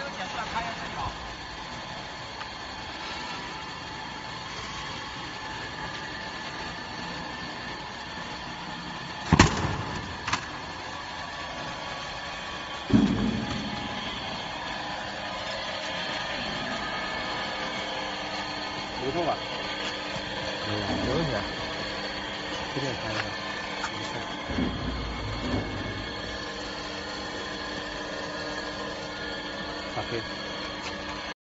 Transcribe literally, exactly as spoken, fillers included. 都剪出来拍下去好。 骨头吧，没有，没问题，随便拍一下，没事。好，可以。